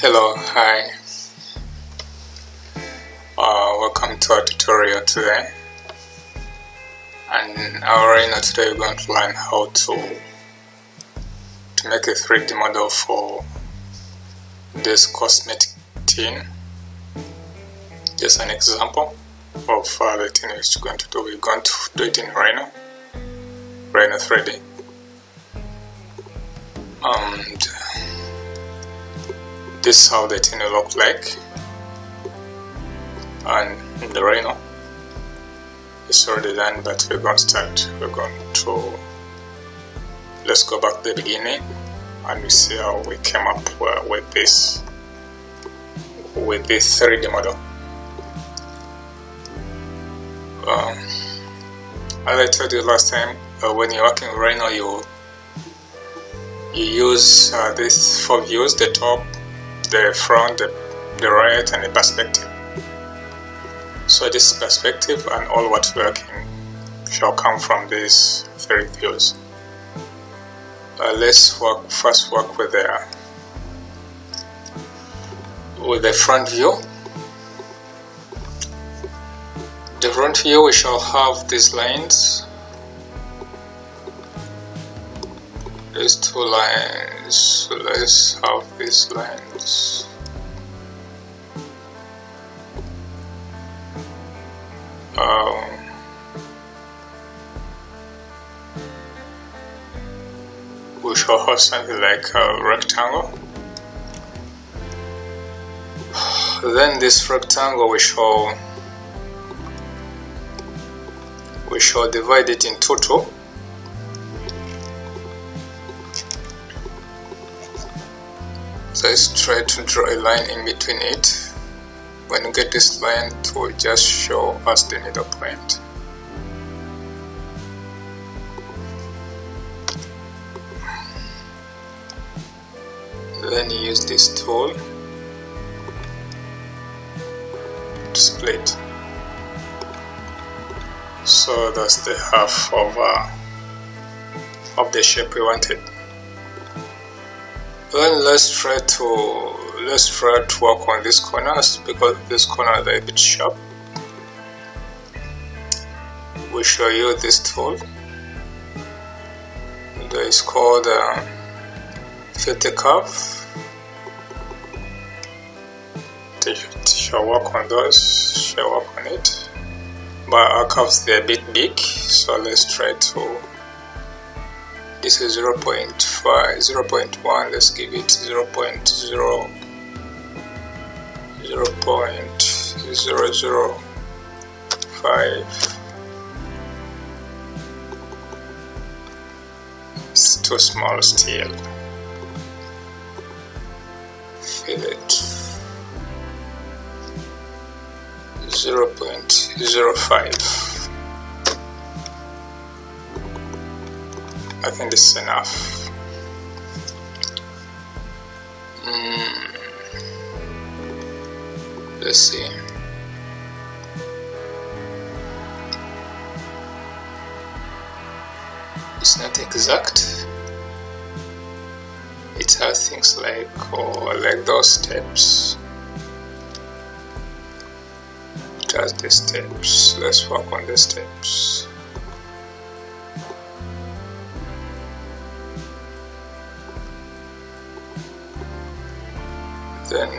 Hello, hi. Welcome to our tutorial today. And I already know today we're going to learn how to make a 3D model for this cosmetic tin. Just an example of the tin which we're going to do. We're going to do it in Rhino 3D. And this is how the tin will look like, and in the Rhino it's already done, but we're going to start. Let's go back to the beginning and we see how we came up with this 3D model. As I told you last time, when you're working with Rhino, you use these four views: the top, the front, the right, and the perspective. So this perspective and all what's working shall come from these three views. Let's first work with the front view. The front view, we shall have these lines. These two lines, so let's have these lines. We shall have something like a rectangle. Then this rectangle we shall divide it into two. Let's try to draw a line in between it. When you get this line, it will just show us the middle point. Then you use this tool to split. So that's the half of the shape we wanted. Then let's try to work on these corners, because these corners are a bit sharp. We shall use this tool. It is called Fit the Curve. Shall work on those. Shall work on it. But our curves, they're a bit big, so let's try to. This is 0.5, 0.1, let's give it 0.0, 0.005. It's too small still. Fill it. 0.05. I think this is enough. Let's see. It's not exact. It has things like those steps. It has the steps. Let's work on the steps. Then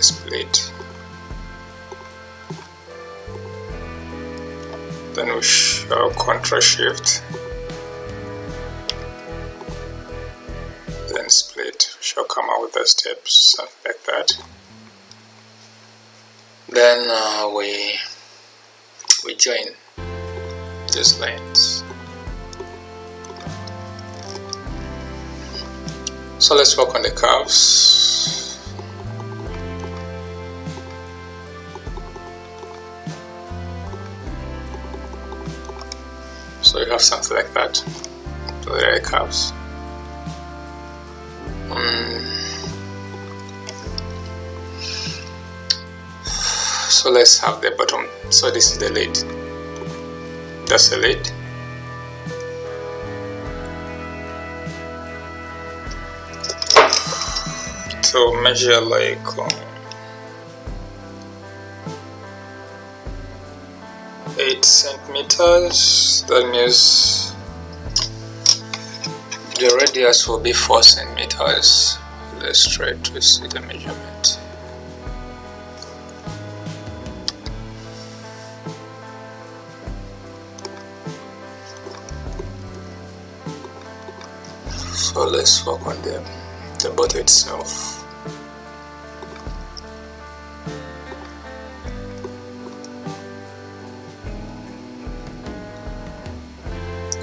split. Then we shall Ctrl Shift. Then split. We shall come out with the steps, something like that. Then we join these lines. So let's work on the curves. So you have something like that. So there are curves. So let's have the bottom. So this is the lid. That's the lid. also measure like eight centimeters. That means the radius will be 4 centimeters. Let's try to see the measurement. So let's work on the bottle itself.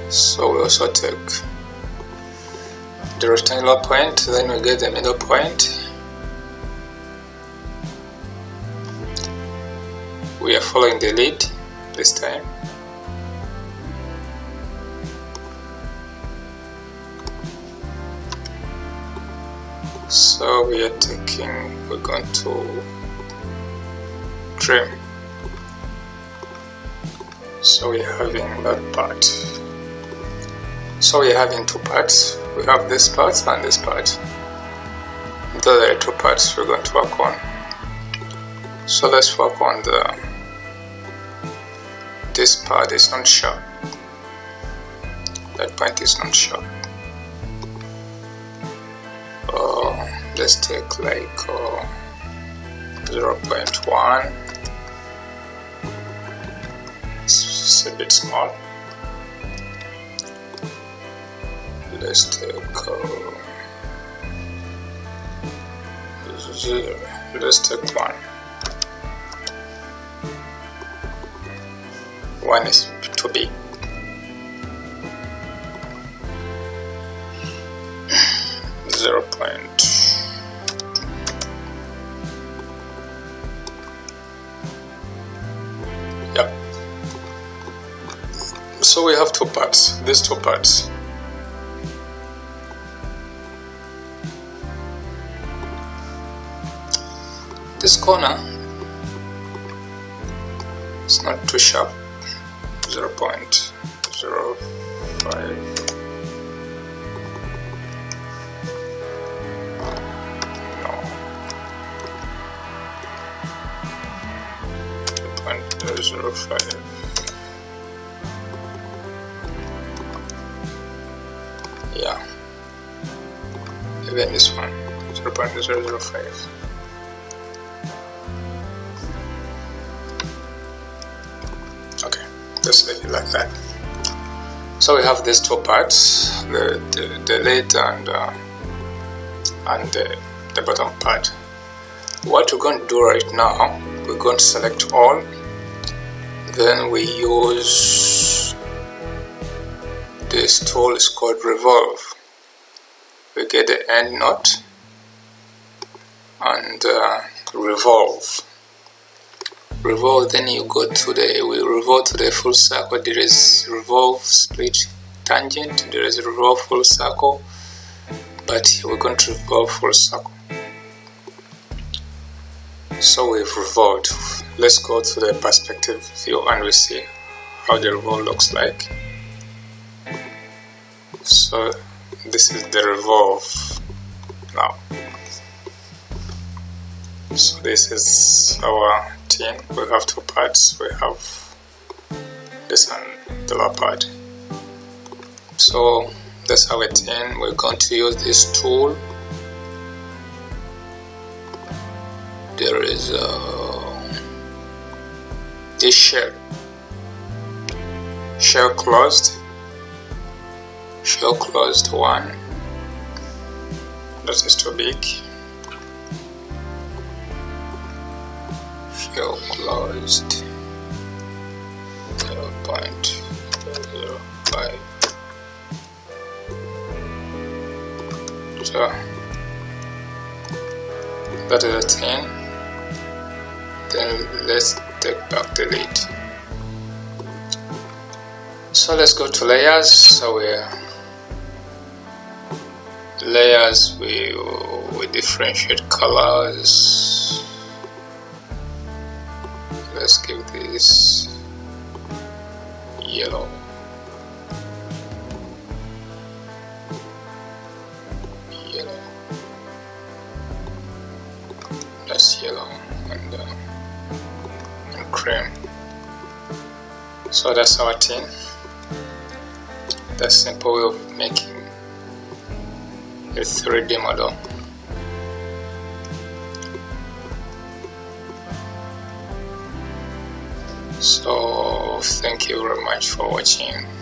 So we also take the rectangular point, then we get the middle point. We are following the lead this time. So we are taking, we're going to trim. So we are having that part. So we are having two parts. We have this part and this part. Those are the two parts we're going to work on. So let's work on this part is not sharp. That point is not sharp. Let's take like 0.1. It's a bit small. Let's take 0. Let's take 1. 1 is too big. So we have two parts, these two parts. This corner is not too sharp, 0.05. No, 0.05. Yeah, and then this one, 0.005. Okay, just leave it like that. So we have these two parts, the lid and the bottom part. What we're going to do right now, we're going to select all, then we use this tool is called revolve. We get the end knot and revolve. Revolve. Then you go to the revolve to the full circle. There is revolve split tangent. There is revolve full circle. But we're going to revolve full circle. So we've revolved. Let's go to the perspective view and we see how the revolve looks like. So this is the revolve now. So this is our thing. We have two parts. We have this and the lower part. So that's our thing. We're going to use this tool. There is this shell closed. Shell closed one, that is too big. Shell closed 0.05. So that is a 10. Then let's take back the lid. So let's go to layers. So we're layers, we differentiate colors. Let's give this yellow. and cream. So that's our tin. That's a simple way of making a 3D model. So thank you very much for watching.